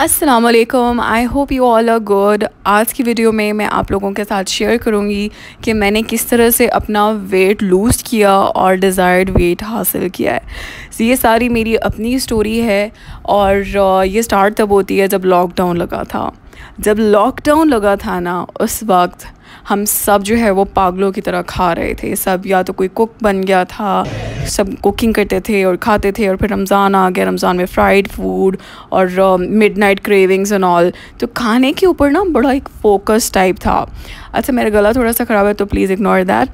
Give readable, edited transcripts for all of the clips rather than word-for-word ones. अस्सलामुअलैकुम, I hope you all are good. आज की वीडियो में मैं आप लोगों के साथ शेयर करूँगी कि मैंने किस तरह से अपना वेट लूज़ किया और डिज़ायर्ड वेट हासिल किया है। ये सारी मेरी अपनी स्टोरी है और ये स्टार्ट तब होती है जब लॉकडाउन लगा था। जब लॉकडाउन लगा था ना, उस वक्त हम सब जो है वो पागलों की तरह खा रहे थे। सब या तो कोई कुक बन गया था, सब कुकिंग करते थे और खाते थे। और फिर रमज़ान आ गया, रमज़ान में फ्राइड फूड और मिडनाइट क्रेविंग्स एंड ऑल। तो खाने के ऊपर ना बड़ा एक फोकस टाइप था। अच्छा, मेरा गला थोड़ा सा ख़राब है तो प्लीज़ इग्नोर दैट।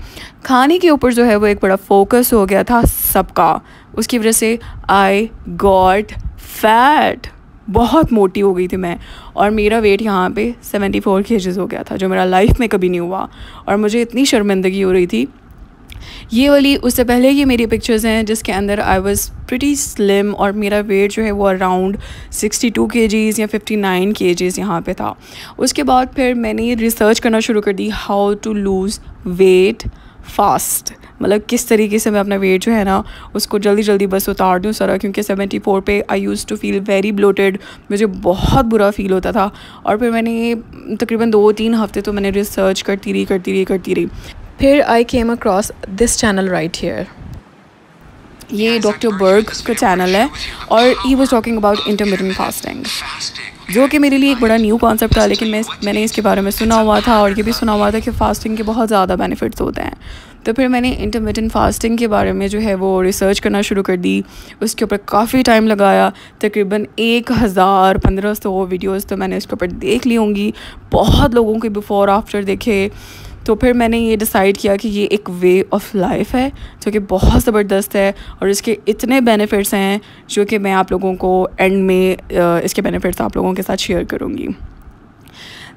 खाने के ऊपर जो है वो एक बड़ा फोकस हो गया था सबका। उसकी वजह से आई गॉट फैट, बहुत मोटी हो गई थी मैं। और मेरा वेट यहाँ पे 74 kg हो गया था, जो मेरा लाइफ में कभी नहीं हुआ। और मुझे इतनी शर्मिंदगी हो रही थी। ये वाली, उससे पहले ये मेरी पिक्चर्स हैं जिसके अंदर आई वॉज़ प्रिटी स्लिम और मेरा वेट जो है वो अराउंड 62 kg या 59 kg यहाँ पे था। उसके बाद फिर मैंने रिसर्च करना शुरू कर दी, how to lose weight fast. मतलब किस तरीके से मैं अपना वेट जो है ना उसको जल्दी जल्दी बस उतार दूँ सारा, क्योंकि 74 पे I use to feel very bloated. मुझे बहुत बुरा फील होता था। और फिर मैंने तकरीबन 2-3 हफ्ते तो मैंने रिसर्च करती रही। फिर I came across this channel right here. ये डॉक्टर बर्ग का चैनल है और he was talking about intermittent fasting, जो कि मेरे लिए एक बड़ा न्यू कॉन्सेप्ट था। लेकिन मैंने इसके बारे में सुना हुआ था और ये भी सुना हुआ था कि फ़ास्टिंग के बहुत ज़्यादा बेनिफिट्स होते हैं। तो फिर मैंने इंटरमिटेंट फास्टिंग के बारे में जो है वो रिसर्च करना शुरू कर दी। उसके ऊपर काफ़ी टाइम लगाया, तकरीबन 1000-1500 वीडियोज़ तो मैंने उसके ऊपर देख ली होंगी। बहुत लोगों के बिफ़ोर आफ्टर देखे। तो फिर मैंने ये डिसाइड किया कि ये एक वे ऑफ लाइफ है जो कि बहुत ज़बरदस्त है और इसके इतने बेनिफिट्स हैं जो कि मैं आप लोगों को एंड में इसके बेनिफिट्स आप लोगों के साथ शेयर करूँगी।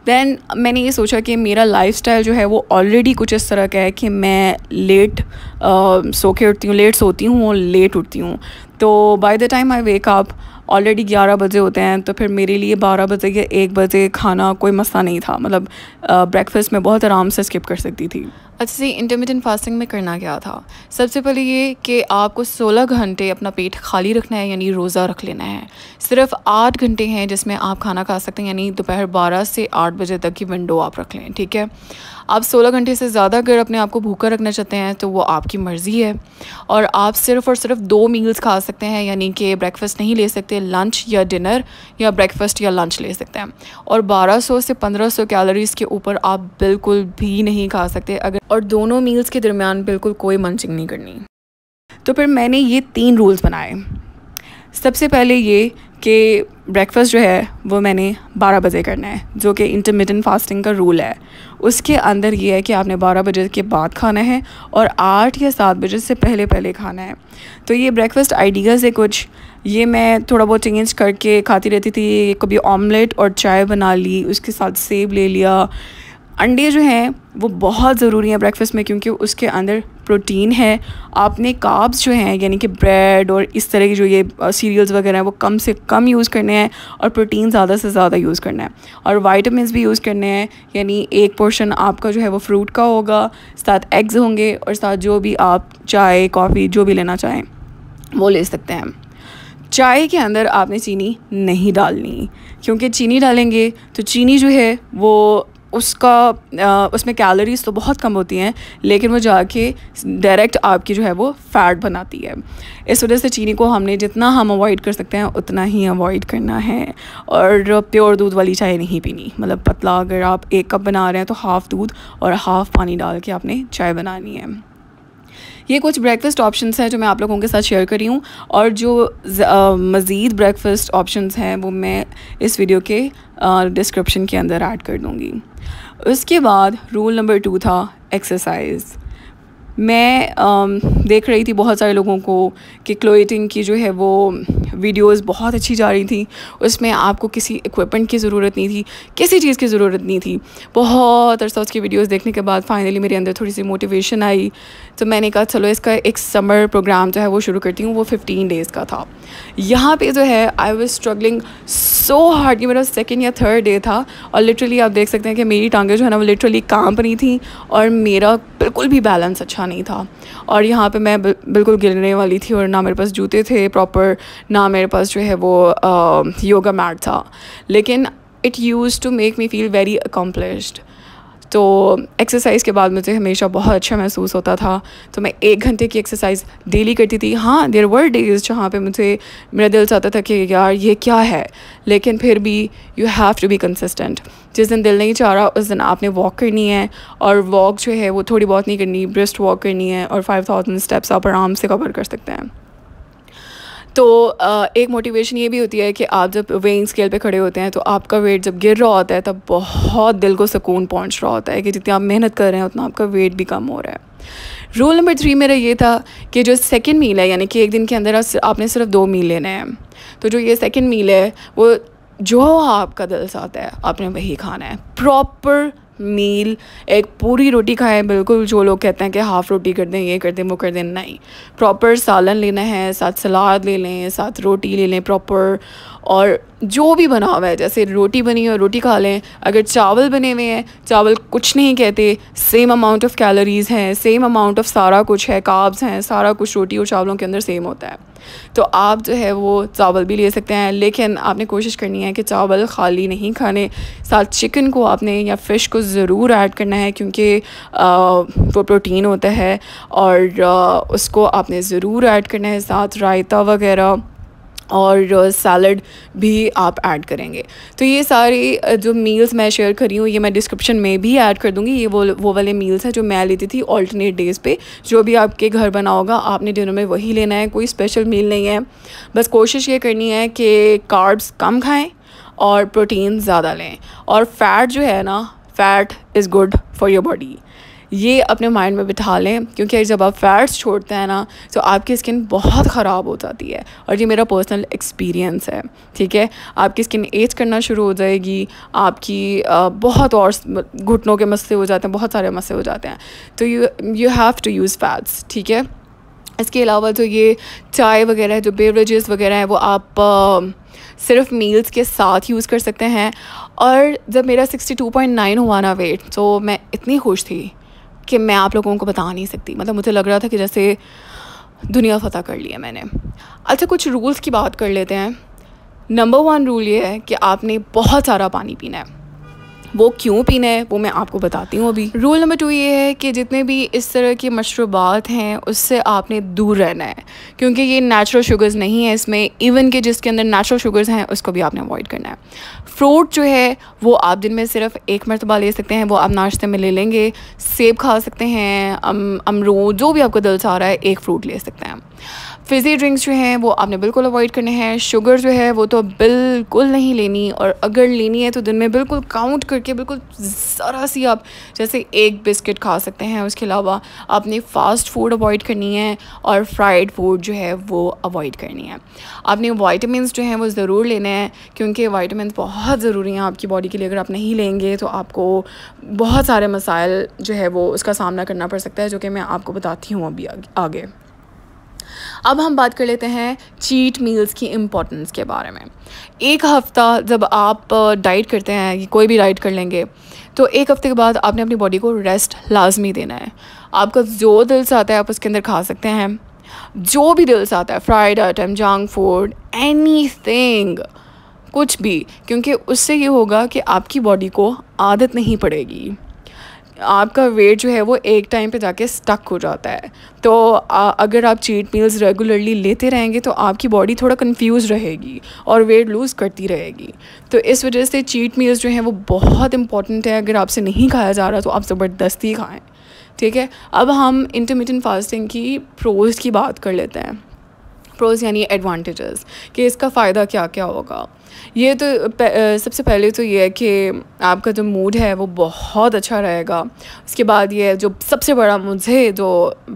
दैन मैंने ये सोचा कि मेरा लाइफस्टाइल जो है वो ऑलरेडी कुछ इस तरह का है कि मैं लेट सो के उठती हूँ, लेट सोती हूँ और लेट उठती हूँ। तो by the time I wake up already 11 बजे होते हैं। तो फिर मेरे लिए 12 बजे या 1 बजे खाना कोई मसला नहीं था। मतलब ब्रेकफास्ट मैं बहुत आराम से स्किप कर सकती थी। अच्छा जी, इंटरमिटेंट फास्टिंग में करना क्या था? सबसे पहले ये कि आपको 16 घंटे अपना पेट खाली रखना है, यानी रोज़ा रख लेना है। सिर्फ 8 घंटे हैं जिसमें आप खाना खा सकते हैं, यानी दोपहर 12 से 8 बजे तक की विंडो आप रख लें, ठीक है। आप 16 घंटे से ज़्यादा अगर अपने आप को भूखा रखना चाहते हैं तो वो आपकी मर्ज़ी है। और आप सिर्फ़ और सिर्फ 2 मील्स खा सकते हैं, यानी कि ब्रेकफास्ट नहीं ले सकते, लंच या डिनर, या ब्रेकफास्ट या लंच ले सकते हैं। और 1200 से 1500 कैलोरीज़ के ऊपर आप बिल्कुल भी नहीं खा सकते अगर, और दोनों मील्स के दरमियान बिल्कुल कोई मंचिंग नहीं करनी। तो फिर मैंने ये 3 रूल्स बनाए। सबसे पहले ये कि ब्रेकफास्ट जो है वो मैंने 12 बजे करना है, जो कि इंटरमिटेंट फास्टिंग का रूल है। उसके अंदर ये है कि आपने 12 बजे के बाद खाना है और 8 या 7 बजे से पहले खाना है। तो ये ब्रेकफास्ट आइडियाज़ है कुछ। ये मैं थोड़ा बहुत चेंज करके खाती रहती थी। कभी ऑमलेट और चाय बना ली, उसके साथ सेब ले लिया। अंडे जो हैं वो बहुत ज़रूरी हैं ब्रेकफास्ट में, क्योंकि उसके अंदर प्रोटीन है। आपने कार्ब्स जो हैं, यानी कि ब्रेड और इस तरह के जो ये सीरियल्स वगैरह हैं, वो कम से कम यूज़ करने हैं और प्रोटीन ज़्यादा से ज़्यादा यूज़ करना है। और वाइटामिन भी यूज़ करने हैं, यानी एक पोर्शन आपका जो है वो फ्रूट का होगा, साथ एग्स होंगे और साथ जो भी आप चाय, कॉफ़ी जो भी लेना चाहें वो ले सकते हैं। चाय के अंदर आपने चीनी नहीं डालनी, क्योंकि चीनी डालेंगे तो चीनी जो है वो उसमें कैलोरीज़ तो बहुत कम होती हैं, लेकिन वो जाके डायरेक्ट आपकी जो है वो फैट बनाती है। इस वजह से चीनी को हमने जितना हम अवॉइड कर सकते हैं उतना ही अवॉइड करना है। और प्योर दूध वाली चाय नहीं पीनी। मतलब पतला, अगर आप 1 कप बना रहे हैं तो हाफ़ दूध और हाफ़ पानी डाल के आपने चाय बनानी है। ये कुछ ब्रेकफास्ट ऑप्शंस हैं जो मैं आप लोगों के साथ शेयर कर रही हूँ। और जो मज़ीद ब्रेकफास्ट ऑप्शंस हैं वो मैं इस वीडियो के डिस्क्रिप्शन के अंदर ऐड कर दूँगी। उसके बाद रूल नंबर 2 था एक्सरसाइज। मैं देख रही थी बहुत सारे लोगों को कि क्लोई टिंग की जो है वो वीडियोस बहुत अच्छी जा रही थी। उसमें आपको किसी इक्विपमेंट की ज़रूरत नहीं थी, किसी चीज़ की ज़रूरत नहीं थी। बहुत अरसा उसकी वीडियोस देखने के बाद फाइनली मेरे अंदर थोड़ी सी मोटिवेशन आई। तो मैंने कहा चलो इसका एक समर प्रोग्राम जो है वो शुरू करती हूँ। वो 15 days का था। यहाँ पर जो है I was struggling so hard. ये मेरा 2nd या 3rd डे था और लिटरली आप देख सकते हैं कि मेरी टांगें जो है ना वो लिटरली काँप रही थी और मेरा बिल्कुल भी बैलेंस अच्छा नहीं था। और यहाँ पे मैं बिल्कुल गिरने वाली थी और ना मेरे पास जूते थे प्रॉपर, ना मेरे पास जो है वो योगा मैट था, लेकिन it use to make me feel very accomplished. तो एक्सरसाइज के बाद मुझे हमेशा बहुत अच्छा महसूस होता था। तो मैं 1 घंटे की एक्सरसाइज डेली करती थी। हाँ, देयर वर डेज़ जहाँ पे मुझे मेरा दिल चाहता था कि यार ये क्या है, लेकिन फिर भी you have to be consistent. जिस दिन दिल नहीं चाह रहा उस दिन आपने वॉक करनी है, और वॉक जो है वो थोड़ी बहुत नहीं करनी, ब्रिस्ट वॉक करनी है, और 5000 स्टेप्स आप आराम से कवर कर सकते हैं। तो एक मोटिवेशन ये भी होती है कि आप जब वेइंग स्केल पे खड़े होते हैं तो आपका वेट जब गिर रहा होता है तब बहुत दिल को सुकून पहुंच रहा होता है कि जितनी आप मेहनत कर रहे हैं उतना आपका वेट भी कम हो रहा है। रूल नंबर 3 मेरा ये था कि जो सेकंड मील है, यानी कि एक दिन के अंदर आपने सिर्फ 2 मील लेने हैं। तो जो ये सेकंड मील है वो जो आपका दिल चाहता है आपने वही खाना है। प्रॉपर मील, एक पूरी रोटी खाएं, बिल्कुल जो लोग कहते हैं कि हाफ़ रोटी कर दें, ये कर दें, वो कर दें, नहीं। प्रॉपर सालन लेना है, साथ सलाद ले लें, साथ रोटी ले लें प्रॉपर, और जो भी बना हुआ है, जैसे रोटी बनी हो रोटी खा लें। अगर चावल बने हुए हैं, चावल कुछ नहीं कहते, सेम अमाउंट ऑफ कैलोरीज़ हैं, सेम अमाउंट ऑफ सारा कुछ है, कार्ब्स हैं, सारा कुछ रोटी और चावलों के अंदर सेम होता है। तो आप जो है वो चावल भी ले सकते हैं, लेकिन आपने कोशिश करनी है कि चावल खाली नहीं खाने, साथ चिकन को आपने या फ़िश को ज़रूर ऐड करना है, क्योंकि वो प्रोटीन होता है, और उसको आपने ज़रूर ऐड करना है, साथ रायता वगैरह और सैलड भी आप ऐड करेंगे। तो ये सारी जो मील्स मैं शेयर कर रही हूँ ये मैं डिस्क्रिप्शन में भी ऐड कर दूँगी। ये वो वाले मील्स हैं जो मैं लेती थी ऑल्टरनेट डेज़ पे। जो भी आपके घर बना होगा आपने डिनर में वही लेना है, कोई स्पेशल मील नहीं है। बस कोशिश ये करनी है कि कार्ब्स कम खाएँ और प्रोटीन ज़्यादा लें, और फ़ैट जो है ना, fat is good for your body, ये अपने माइंड में बिठा लें। क्योंकि जब आप फैट्स छोड़ते हैं ना तो आपकी स्किन बहुत ख़राब हो जाती है, और ये मेरा पर्सनल एक्सपीरियंस है, ठीक है। आपकी स्किन एज करना शुरू हो जाएगी, आपकी बहुत और घुटनों के मसले हो जाते हैं, बहुत सारे मसले हो जाते हैं। तो you have to use fats, ठीक है। इसके अलावा जो ये चाय वगैरह है, जो बेवरेजेस वगैरह हैं, वो आप सिर्फ मील्स के साथ यूज़ कर सकते हैं। और जब मेरा 62.9 हुआ ना वेट, तो मैं इतनी खुश थी कि मैं आप लोगों को बता नहीं सकती। मतलब मुझे लग रहा था कि जैसे दुनिया फ़तह कर लिया मैंने। अच्छा, कुछ रूल्स की बात कर लेते हैं। नंबर 1 रूल ये है कि आपने बहुत सारा पानी पीना है। वो क्यों पीना है वो मैं आपको बताती हूँ अभी। रूल नंबर 2 ये है कि जितने भी इस तरह के मशरूबात हैं उससे आपने दूर रहना है, क्योंकि ये नेचुरल शुगर्स नहीं है इसमें। इवन के जिसके अंदर नेचुरल शुगर्स हैं उसको भी आपने अवॉइड करना है। फ्रूट जो है वो आप दिन में सिर्फ 1 मरतबा ले सकते हैं, वो आप नाश्ते में ले लेंगे। सेब खा सकते हैं, अमरूद, जो भी आपको दिल चाह रहा है एक फ्रूट ले सकते हैं। फिज़ी ड्रिंक्स जो हैं वो आपने बिल्कुल अवॉइड करने हैं। शुगर जो है वो तो बिल्कुल नहीं लेनी, और अगर लेनी है तो दिन में बिल्कुल काउंट करके बिल्कुल ज़रा सी आप जैसे 1 बिस्किट खा सकते हैं। उसके अलावा आपने फ़ास्ट फूड अवॉइड करनी है, और फ्राइड फूड जो है वो अवॉइड करनी है। आपने वाइटामिन जो हैं वो ज़रूर लेने हैं, क्योंकि वाइटामिन बहुत ज़रूरी हैं आपकी बॉडी के लिए। अगर आप नहीं लेंगे तो आपको बहुत सारे मसाइल जो है वो उसका सामना करना पड़ सकता है, जो कि मैं आपको बताती हूँ अभी आगे। अब हम बात कर लेते हैं चीट मील्स की इम्पोर्टेंस के बारे में। 1 हफ़्ता जब आप डाइट करते हैं, कोई भी डाइट कर लेंगे, तो 1 हफ़्ते के बाद आपने अपनी बॉडी को रेस्ट लाजमी देना है। आपका जो दिल चाहता है आप उसके अंदर खा सकते हैं, जो भी दिल चाहता है, fried item, junk food, anything, कुछ भी, क्योंकि उससे ये होगा कि आपकी बॉडी को आदत नहीं पड़ेगी। आपका वेट जो है वो एक टाइम पे जाके स्टक हो जाता है। तो अगर आप चीट मील्स रेगुलरली लेते रहेंगे तो आपकी बॉडी थोड़ा कंफ्यूज रहेगी और वेट लूज़ करती रहेगी। तो इस वजह से चीट मील्स जो हैं वो बहुत इंपॉर्टेंट है। अगर आपसे नहीं खाया जा रहा तो आप ज़बरदस्ती खाएं, ठीक है। अब हम इंटरमिटेंट फास्टिंग की प्रोज़ की बात कर लेते हैं। प्रोज़ यानी एडवांटेजेस, कि इसका फ़ायदा क्या क्या होगा। ये तो सबसे पहले तो ये है कि आपका जो मूड है वो बहुत अच्छा रहेगा। उसके बाद ये जो सबसे बड़ा मुझे जो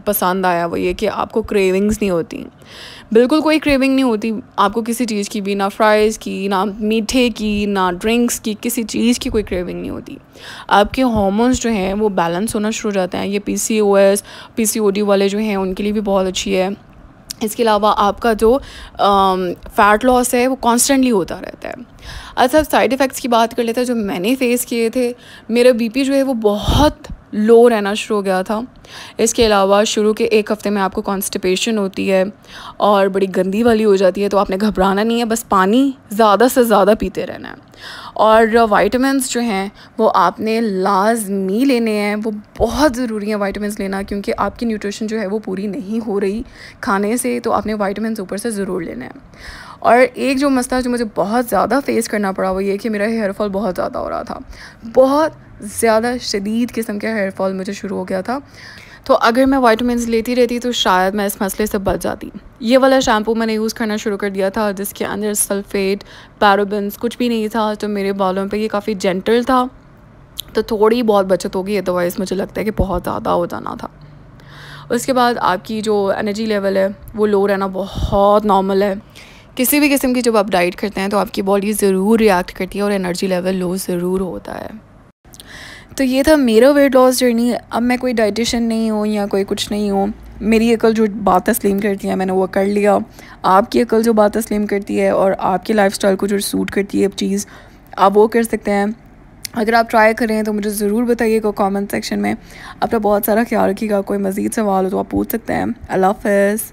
पसंद आया वो ये कि आपको क्रेविंग्स नहीं होती, बिल्कुल कोई क्रेविंग नहीं होती आपको किसी चीज़ की भी, ना फ्राइज़ की, ना मीठे की, ना ड्रिंक्स की, किसी चीज़ की कोई क्रेविंग नहीं होती। आपके हॉर्मोन्स जो हैं वो बैलेंस होना शुरू हो जाते हैं। ये PCOS, PCOD वाले जो हैं उनके लिए भी बहुत अच्छी है। इसके अलावा आपका जो फ़ैट लॉस है वो कॉन्स्टेंटली होता रहता है। अच्छा, साइड इफ़ेक्ट्स की बात कर लेते हैं जो मैंने फ़ेस किए थे। मेरा बीपी जो है वो बहुत लो रहना शुरू हो गया था। इसके अलावा शुरू के एक हफ़्ते में आपको कॉन्स्टिपेशन होती है और बड़ी गंदी वाली हो जाती है, तो आपने घबराना नहीं है, बस पानी ज़्यादा से ज़्यादा पीते रहना है। और वाइटामिन्स जो हैं वो आपने लाजमी लेने हैं, वो बहुत ज़रूरी है वाइटामिन्स लेना, क्योंकि आपकी न्यूट्रिशन जो है वो पूरी नहीं हो रही खाने से, तो आपने वाइटामिन्स ऊपर से ज़रूर लेने हैं। और एक जो मसला जो मुझे बहुत ज़्यादा फ़ेस करना पड़ा वो ये कि मेरा हेयरफॉल बहुत ज़्यादा हो रहा था, बहुत ज़्यादा शदीद किस्म का हेयरफॉल मुझे शुरू हो गया था। तो अगर मैं वाइटामिन्स लेती रहती तो शायद मैं इस मसले से बच जाती। ये वाला शैम्पू मैंने यूज़ करना शुरू कर दिया था जिसके अंदर सल्फ़ेट, पैराबेन्स कुछ भी नहीं था, तो मेरे बालों पे ये काफ़ी जेंटल था, तो थोड़ी बहुत बचत होगी, अदरवाइज़ मुझे लगता है कि बहुत ज़्यादा हो जाना था। उसके बाद आपकी जो एनर्जी लेवल है वो लो रहना बहुत नॉर्मल है। किसी भी किस्म की जब आप डाइट करते हैं तो आपकी बॉडी ज़रूर रिएक्ट करती है और एनर्जी लेवल लो ज़रूर होता है। तो ये था मेरा वेट लॉस जर्नी। अब मैं कोई डाइटिशियन नहीं हूँ या कोई कुछ नहीं हूँ, मेरी अकल जो बात तस्लीम करती है मैंने वो कर लिया, आपकी अकल जो बात तस्लीम करती है और आपके लाइफस्टाइल को जो सूट करती है चीज़ आप वो कर सकते हैं। अगर आप ट्राई करें तो मुझे ज़रूर बताइएगा कमेंट सेक्शन में। अपना बहुत सारा ख्याल रखिएगा, कोई मज़ीद सवाल हो तो आप पूछ सकते हैं। अल्लाह हाफ़िज़।